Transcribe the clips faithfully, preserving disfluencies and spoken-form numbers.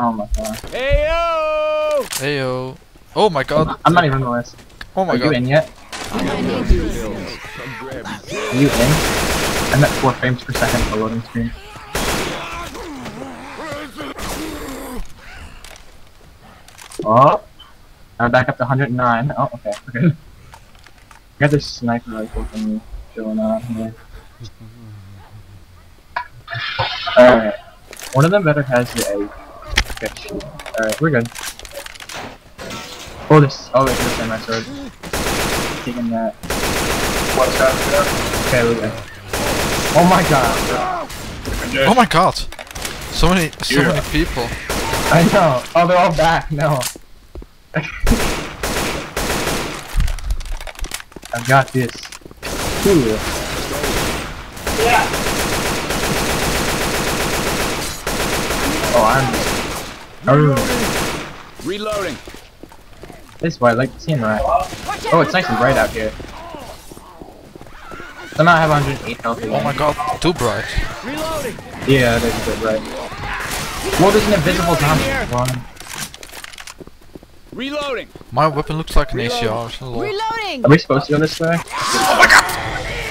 Oh my god. Heyo! Heyo! Oh my god. I'm not even on the list. Oh my god. Are you in yet? Are you in? I'm at four frames per second for loading screen. Oh. I'm back up to one hundred nine. Oh, okay. Okay. I got this sniper rifle thing going on here. Alright. One of them better has the egg. Okay, alright, we're good. Oh, this. Oh, it's this in my sword. Taking that. What's up? Okay, we're good. Oh my god. Oh my god. So many, so yeah. many people. I know. Oh, they're all back. No. I've got this. Ooh. Yeah. Oh, I'm. Oh. Reloading. This is why I like the team, right? Oh, it's nice and bright out here. Somehow I have one hundred eight health. Oh my god, too bright. Reloading. Yeah, it is a bit bright. Well, there's an invisible zombie. One. Reloading. My weapon looks like an A C R. Reloading. Are we supposed to go this way? Oh my god!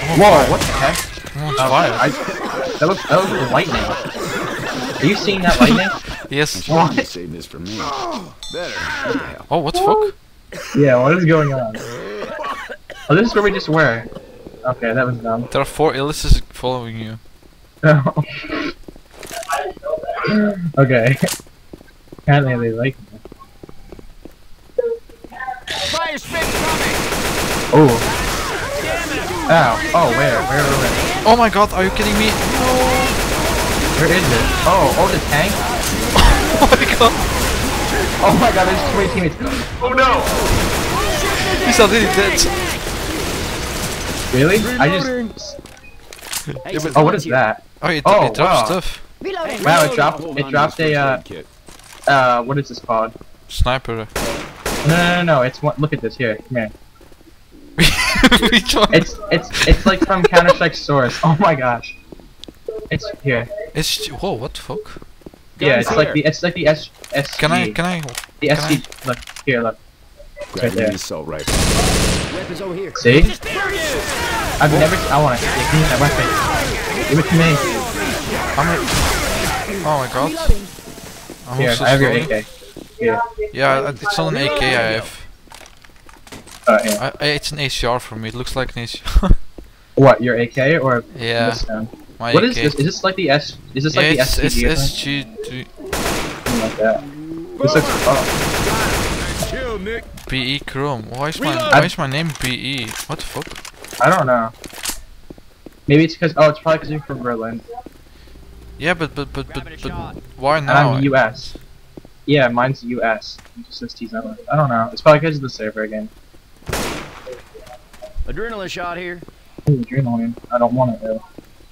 Oh, whoa! What the heck? Oh, uh, fire. I, that was that was lightning. Are you seeing that lightning? Yes. What? Save this for me. Better. Oh, what the fuck? Yeah, what is going on? Oh, this is where we just were. Okay, that was dumb. There are four Ellises following you. Okay. Apparently they like me. Oh. Ow. Oh, where? Where are we? Oh my god, are you kidding me? Where is it? Oh, oh, the tank? Oh my god. Oh my god, there's too many teammates. Oh no! He's already dead. Really? I just... Oh, what is that? Oh, it, oh, it dropped wow. stuff. Wow, it dropped, it dropped a, uh... Uh, what is this called? Sniper. No, no, no, no, it's one. Look at this here. Come here. it's it's it's like from Counter-Strike source. Oh my gosh. It's here. It's whoa, what the fuck? Yeah, it's like the it's like the S S. Can I can I? The S S G. Look here, look. It's right there. See? I've never. I want it. Give me that weapon. Give it to me. I'm. Oh my god. I'm here, I have your A K. Yeah. Yeah, it's not an A K I have. Uh, yeah. I, it's an A C R for me. It looks like an A C R. What? Your A K or? Yeah. This my what A K. Is this? Is this like the S? Is this like yeah, the S G? Yeah, it's S G. Something like that. This looks. Oh. B E Chrome. Why is my Why is my name B E? What the fuck? I don't know. Maybe it's because. Oh, it's probably because you're from Berlin. Yeah, but but but but, but why now? I'm U S. Yeah, mine's U S. It just says T's Netherlands. I don't know. It's probably because of the server again. Adrenaline shot here. Ooh, adrenaline. I don't want it though.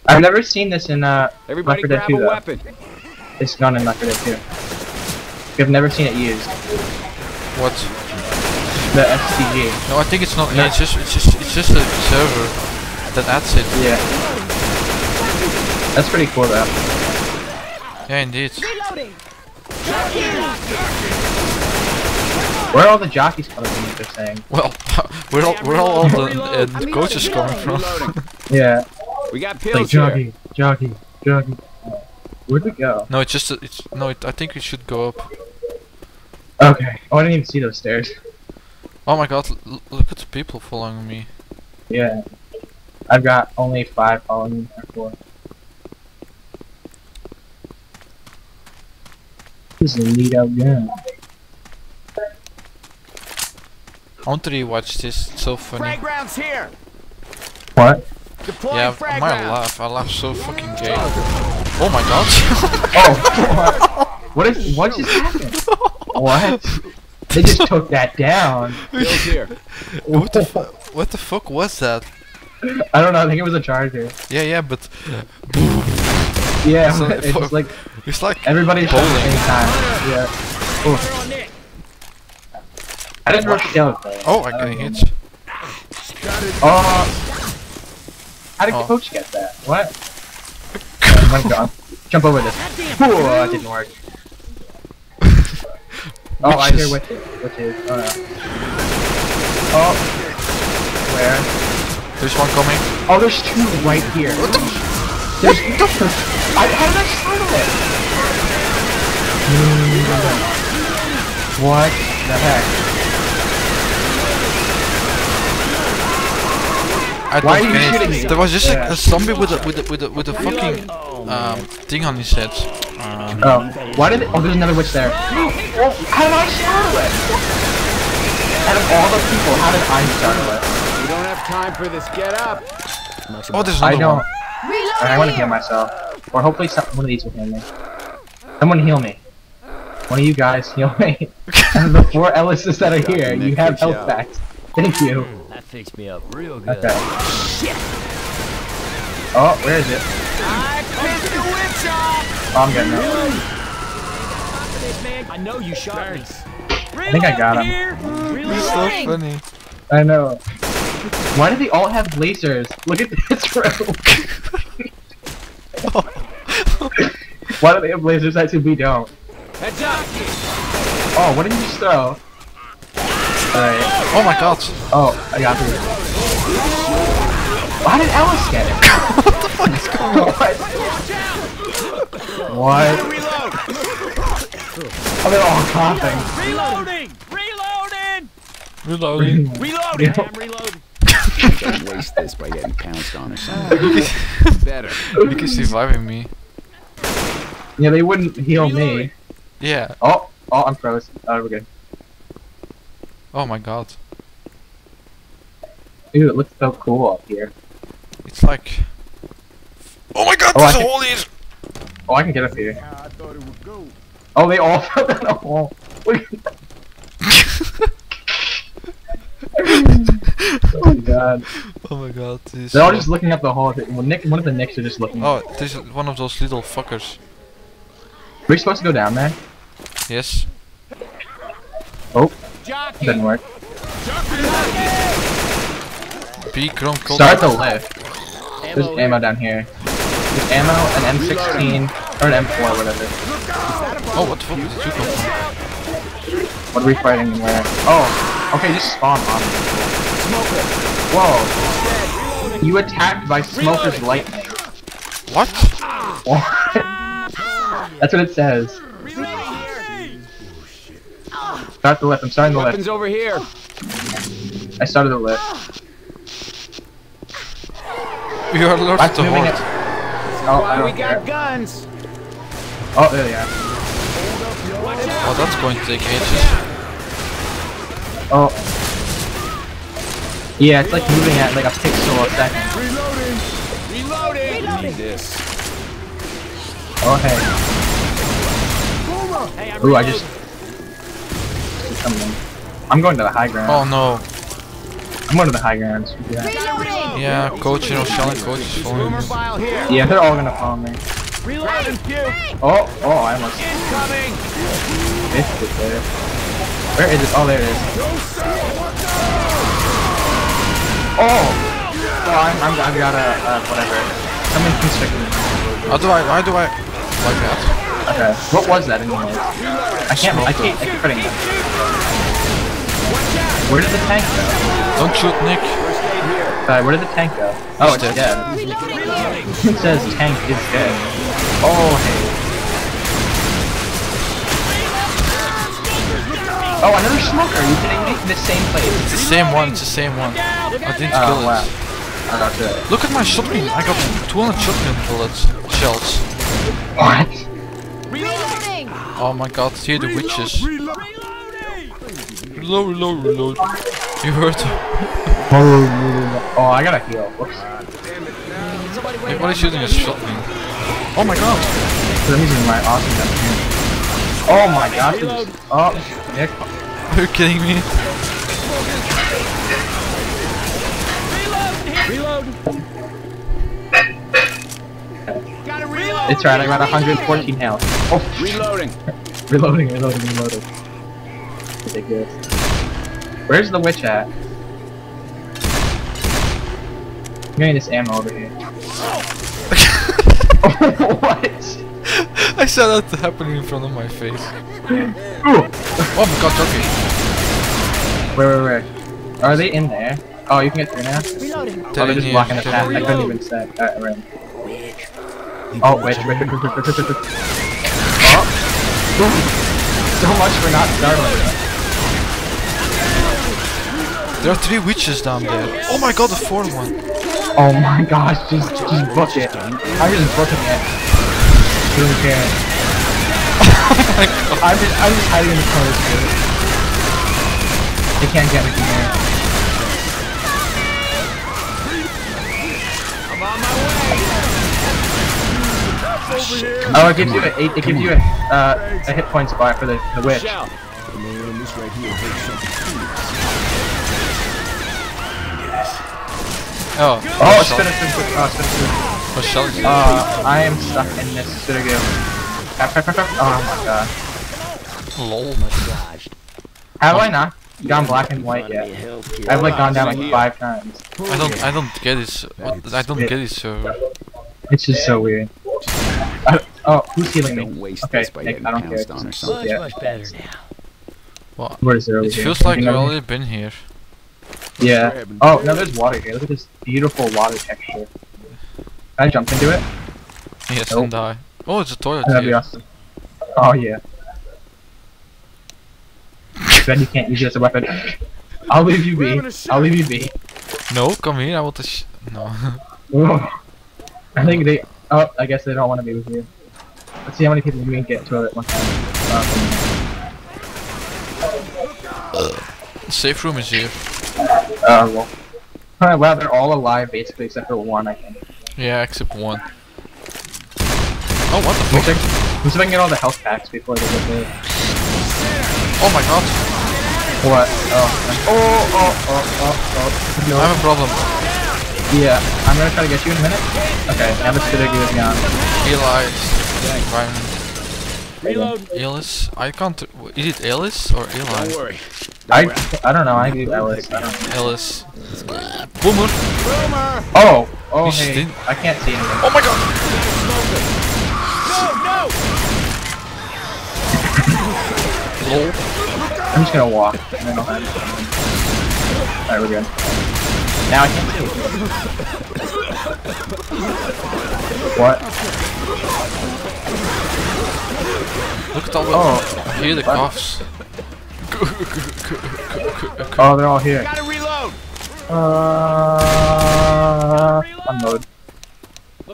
I've never seen this in uh, Everybody Left four Dead two though. Weapon. It's gone in Left four Dead two. I've never seen it used. What? The S S G. No, I think it's not. No. Yeah, it's just it's just it's just a server that adds it. Yeah. That's pretty cool though. Yeah, indeed. Reloading. Where are all the jockeys coming from? They're saying. Well, we're all we're all, all the uh, the coaches coming from. Yeah. We got pills like, jockey, here. Jockey, jockey, jockey. Where'd we go? No, it's just a, it's no. It, I think we should go up. Okay. Oh, I didn't even see those stairs. Oh my god! L look at the people following me. Yeah. I've got only five following me. Four. This is a lead out gun. I want to rewatch this, it's so funny. Frag rounds here. What? Deploying yeah, I might laugh, I laugh so fucking gay. Oh my god. Oh, what? What, is, what just happened? What? They just took that down. What the fu what the fuck was that? I don't know, I think it was a charger. Yeah, yeah, but... Yeah, so it's for, like it's like everybody's bowling at the same time. Yeah. Ooh. I didn't rush down. Oh, I got a hit. Oh. How did oh. Coach get that? What? Oh my god! Jump over this. Oh, that didn't work. Oh, I hear what what's his. Oh, no. Oh. Where? There's one coming. Oh, there's two right here. What the? There's what the f I How did I startle it? What the heck? I Why don't are you shooting me? There was just yeah. a, a zombie with a with a, with a, with a fucking um thing on his head. Um, oh, why did it? Oh, there's another witch there. Well, how did I startle it? Out of all the people, how did I startle it? We don't have time for this. Get up. Oh, there's another I don't. One. Right, I want to heal myself, or hopefully some, one of these will heal me. Someone heal me. One of you guys heal me. And the four Ellises that are here, you have health packs. Thank you. That fixed me up real good. Okay. Shit. Oh, where is it? I pissed the witch off. Oh, I'm getting it. I know you shot me. I think I got him. It's so funny. I know. Why do they all have lasers? Look at this row. Why do they have lasers? Actually, we don't. Oh, what did you just throw? Alright. Oh my god. Oh, I got it. Why did Ellis get it? What the fuck is going on? What? Oh, they're all coughing. Reloading! Reloading! Reloading! Reloading! I'm reloading! You can't waste this by getting pounced on or something. Better. You can survive me. Yeah, they wouldn't heal reloading. me. Yeah. Oh! Oh, I'm frozen. Oh, we're good. Oh my god. Dude, it looks so cool up here. It's like... Oh my god, oh, there's I a hole in! Oh, I can get up here. Yeah, I thought it would go. Oh, they all fell down a hole. Oh my god. Oh my god. They're so all just looking up the hole. Well, Nick, one of the Nicks are just looking oh, up. Oh, this is one of those little fuckers. Are we supposed to go down there? Yes. Oh. Jockey. Didn't work. Jockey. Start the left. There's ammo down here. Ammo, an M sixteen, or an M four, whatever. Oh, what the fuck is the two come from? What are we fighting where? Oh, okay, just spawn on me. Whoa. You attacked by smoker's lightning. What? That's what it says. Start the lift, I'm starting the lift. Weapons over here. I started the lift. You are lord of the horde. Oh, why we got care. guns. Oh, there they are. Oh, that's going to take ages. Oh. Yeah, it's like moving at like a pixel a second. Reloading. Reloading. Need this. Oh hey. Ooh, I just. I'm going to the high ground. Oh no. I'm going to the high ground. Yeah. Yeah, coach, you know, Shelly, coach is following me. Yeah, they're all gonna follow me. Oh, oh, I almost missed it there. Where is it? Oh, there it is. Oh! Oh, I'm, I'm, I've got a, uh, whatever. Someone constricted me. How do I, why do I, like that? Okay, what was that anyway? I can't, I can't, I keep putting it. Where did the tank go? Don't shoot, Nick. Alright, where did the tank go? Oh, it's dead. It says tank is dead. Oh, hey. Oh, another smoker! You didn't make the same place. It's the same one, it's the same one. I didn't oh, kill wow. it. I got it. Look at my shotgun. I got two hundred shotgun bullets. Shells. What? Reloading. Oh my god, here the witches. Reloading. Reload, reload, reload. You heard her. Oh, I gotta heal. Whoops. Hey, what is shooting a shotgun? Oh my god! I'm using my awesome gun. Oh my god! Oh, Nick. Are you kidding me? Reload! Reload! Gotta reload! It's right, I got one hundred fourteen health. Oh! Reloading! Reloading, reloading, reloading. Ridiculous. Where's the witch at? I'm getting this ammo over here. What? I saw that happening in front of my face. Oh, we got turkey. Where, where, where? Are they in there? Oh, you can get through now. Reloading. Oh, they're just blocking the path. I couldn't even set. Alright, we're in. Oh, witch, witch, witch, witch, witch, witch, witch. Oh. So much for not startling. There are three witches down there. Oh my god, the fourth one. Oh my gosh, just, just book it. I'm just booking it. Who cares? Oh my god. I'm just, I'm just hiding in the corner. They can't get me from there. I'm on my way. Oh, it gives you a, it, it gives you a, uh, a hit points bar for the, the witch. Oh, oh, it's finished. Oh, it's finished. Oh, I am stuck in this studio. Oh my god. Lol. How have I not gone black and white yet? I've like gone down like five times. I don't I don't get it. What, I don't get it, so it's just so weird. I, oh, who's healing me? Okay, Nick, I don't care. It's yeah. Well, what is there over it here? Feels like we've already been here. Yeah. Oh, no, there's water here. Look at this beautiful water texture. Can I jump into it? Yes, nope. And die. Oh, it's a toilet. That'd be awesome. Oh yeah. Then you can't use it as a weapon. I'll leave you be. I'll leave you be. No, come here. I want to. Sh no. I think they. Oh, I guess they don't want to be with you. Let's see how many people we can get to it at one time. Uh, safe room is here. Uh, well. Alright, wow, they're all alive basically except for one, I think. Yeah, except one. Oh, what the fuck? I'm just gonna get all the health packs before they get there. Oh my god. What? Oh, oh, oh, oh, oh, oh. No. I have a problem. Yeah, I'm gonna try to get you in a minute. Okay, now the Stidugu is gone. Eli's. Ellis. I can't. Is it Ellis or Eli? Don't worry. I, I don't know, I gave Ellis. I don't know. Ellis. Boomer! Boomer! Oh! Oh, He's hey. I can't see anything. Oh my god! I'm just gonna walk. Alright, we're good. Now I can't see. What? Look at all the. Oh, I hear the coughs. Oh, they're all here. Gotta reload. Uh, unload.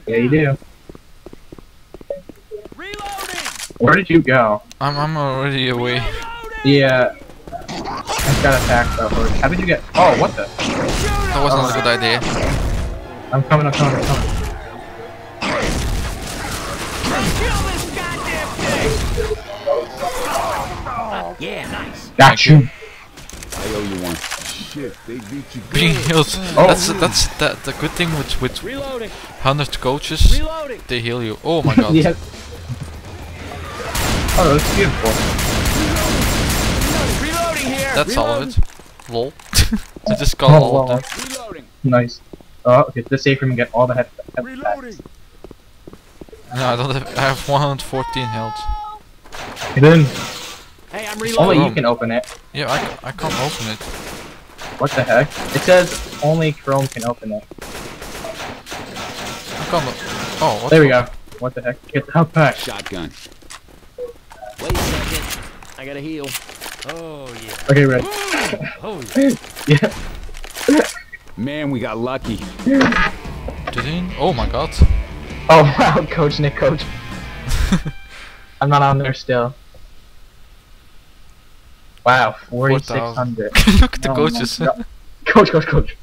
Yeah, you do. Where did you go? I'm I'm already away. Yeah. I got attacked though. How did you get? Oh, what the? That wasn't oh. a good idea. I'm coming. I'm coming. I'm coming. Kill this goddamn thing! Oh, yeah, nice. Got you. I owe you one. Shit, they beat you. Being healed. Oh. That's that's that the good thing with with one hundred coaches. Reloading. They heal you. Oh my god. Yeah. Oh, that's beautiful. Reloading here. That's all of it. Lol. I just got oh, all of them. Nice. Oh, okay. The safe room and get all the head. head no, I don't have. I have one hundred fourteen health. Get in. Hey, I'm reloading. Only you can open it. Yeah, I, I can't open it. What the heck? It says only Chrome can open it. I can't. Oh, what there the we go. What the heck? Get the health pack. Shotgun. Wait a second, I gotta heal. Oh yeah. Okay, ready. Oh yeah. Man, we got lucky. Oh my god. Oh wow, Coach Nick, Coach. I'm not on there still. Wow, forty-six hundred. Look at the oh, coaches. No. Coach, coach, coach.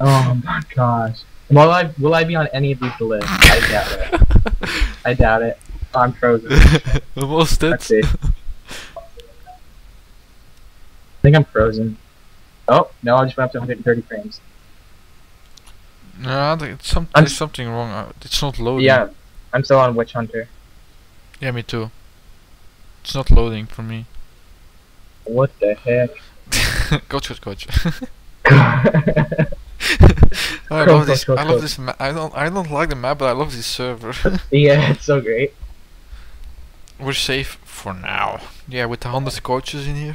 Oh my gosh. Will I, will I be on any of these lists? I doubt it. I doubt it. I'm frozen. Almost dead. Let's see. I think I'm frozen. Oh, no, I just went up to one hundred thirty frames. Nah, it's some, there's something wrong. It's not loading. Yeah, I'm still on Witch Hunter. Yeah, me too. It's not loading for me. What the heck? Coach, coach, coach. I love this. I love this. I don't. I don't like the map, but I love this server. Yeah, it's so great. We're safe for now. Yeah, with the hundred coaches in here.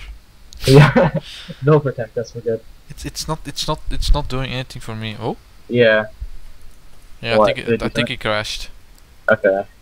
Yeah, no protect us. We're good. It's it's not it's not it's not doing anything for me. Oh. Yeah. Yeah, what? I think it, I think it crashed. Okay.